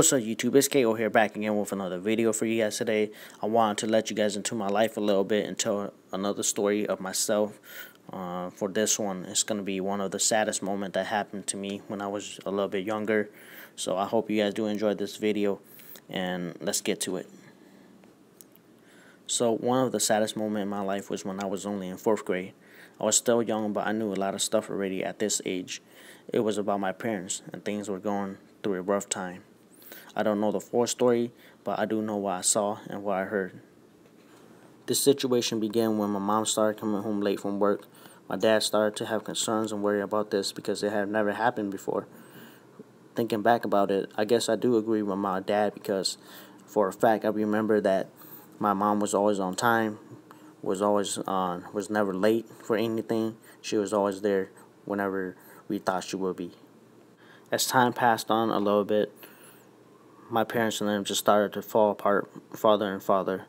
What's up, YouTube? It's KO here, back again with another video for you guys today. I wanted to let you guys into my life a little bit and tell another story of myself. For this one, it's going to be one of the saddest moments that happened to me when I was a little bit younger. So I hope you guys do enjoy this video, and let's get to it. So one of the saddest moments in my life was when I was only in 4th grade. I was still young, but I knew a lot of stuff already at this age. It was about my parents, and things were going through a rough time. I don't know the full story, but I do know what I saw and what I heard. This situation began when my mom started coming home late from work. My dad started to have concerns and worry about this because it had never happened before. Thinking back about it, I guess I do agree with my dad, because for a fact I remember that my mom was always on time, was never late for anything. She was always there whenever we thought she would be. As time passed on a little bit, my parents and them just started to fall apart farther and farther.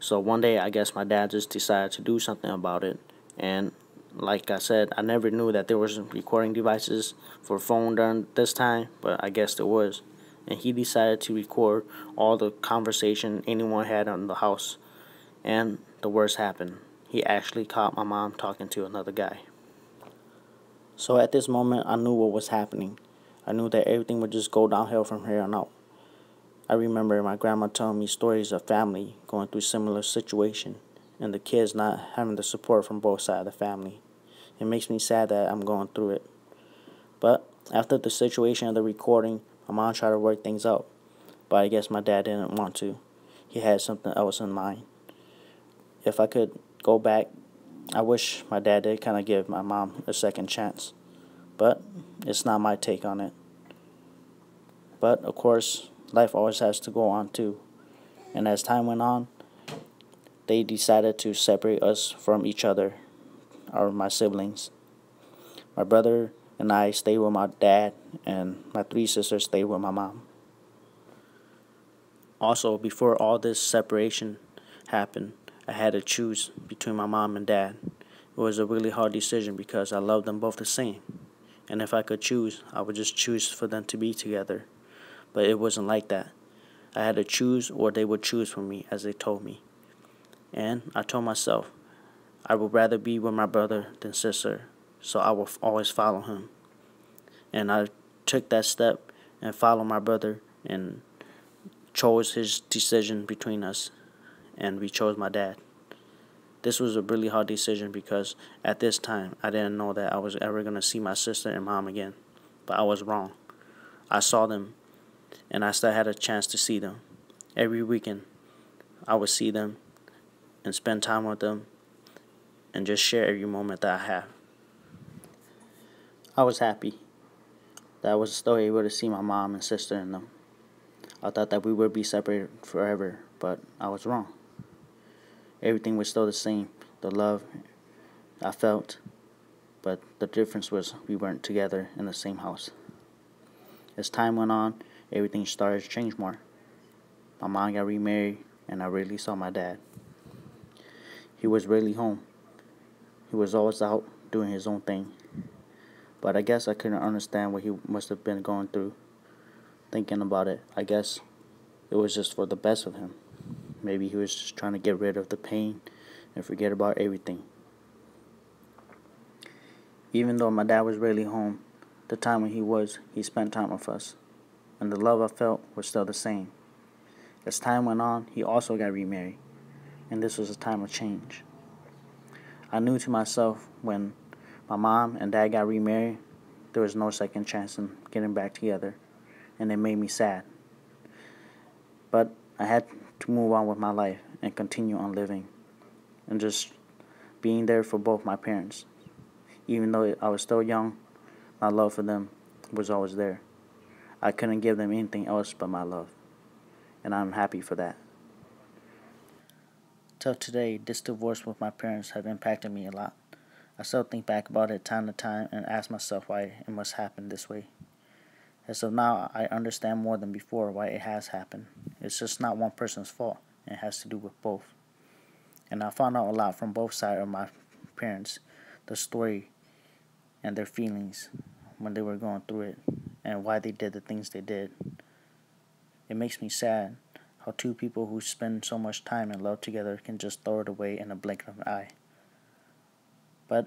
So one day, I guess my dad just decided to do something about it. And like I said, I never knew that there was recording devices for phone during this time, but I guess there was. And he decided to record all the conversation anyone had in the house. And the worst happened. He actually caught my mom talking to another guy. So at this moment, I knew what was happening. I knew that everything would just go downhill from here on out. I remember my grandma telling me stories of family going through similar situation and the kids not having the support from both sides of the family. It makes me sad that I'm going through it. But after the situation of the recording, my mom tried to work things out. But I guess my dad didn't want to. He had something else in mind. If I could go back, I wish my dad did kind of give my mom a second chance. But it's not my take on it. But of course, life always has to go on too. And as time went on, they decided to separate us from each other, or my siblings. My brother and I stayed with my dad, and my 3 sisters stayed with my mom. Also, before all this separation happened, I had to choose between my mom and dad. It was a really hard decision because I loved them both the same. And if I could choose, I would just choose for them to be together. But it wasn't like that. I had to choose, or they would choose for me, as they told me. And I told myself, I would rather be with my brother than sister, so I will always follow him. And I took that step and followed my brother and chose his decision between us, and we chose my dad. This was a really hard decision because at this time, I didn't know that I was ever going to see my sister and mom again. But I was wrong. I saw them. And I still had a chance to see them. Every weekend, I would see them and spend time with them and just share every moment that I have. I was happy that I was still able to see my mom and sister and them. I thought that we would be separated forever, but I was wrong. Everything was still the same. The love I felt, but the difference was we weren't together in the same house. As time went on, everything started to change more. My mom got remarried, and I rarely saw my dad. He was rarely home. He was always out doing his own thing. But I guess I couldn't understand what he must have been going through. Thinking about it, I guess it was just for the best of him. Maybe he was just trying to get rid of the pain and forget about everything. Even though my dad was rarely home, the time when he was, he spent time with us. And the love I felt was still the same. As time went on, he also got remarried, and this was a time of change. I knew to myself, when my mom and dad got remarried, there was no second chance in getting back together, and it made me sad. But I had to move on with my life and continue on living, and just being there for both my parents. Even though I was still young, my love for them was always there. I couldn't give them anything else but my love, and I'm happy for that. Till today, this divorce with my parents have impacted me a lot. I still think back about it time to time and ask myself why it must happen this way. As of now, I understand more than before why it has happened. It's just not one person's fault. It has to do with both. And I found out a lot from both sides of my parents, the story and their feelings when they were going through it, and why they did the things they did. It makes me sad how two people who spend so much time in love together can just throw it away in a blink of an eye. But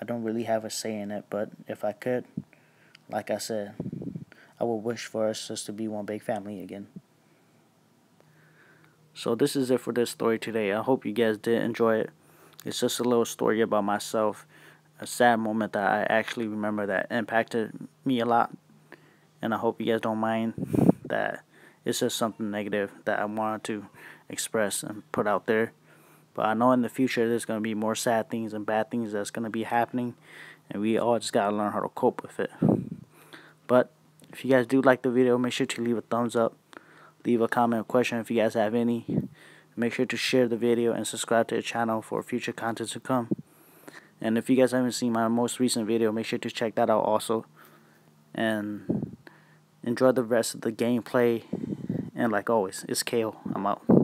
I don't really have a say in it, but if I could, like I said, I would wish for us just to be one big family again. So this is it for this story today. I hope you guys did enjoy it. It's just a little story about myself, a sad moment that I actually remember that impacted me a lot. And I hope you guys don't mind that it's just something negative that I wanted to express and put out there. But I know in the future there's going to be more sad things and bad things that's going to be happening. And we all just got to learn how to cope with it. But if you guys do like the video, make sure to leave a thumbs up. Leave a comment or question if you guys have any. Make sure to share the video and subscribe to the channel for future content to come. And if you guys haven't seen my most recent video, make sure to check that out also. And enjoy the rest of the gameplay. And like always, it's KO. I'm out.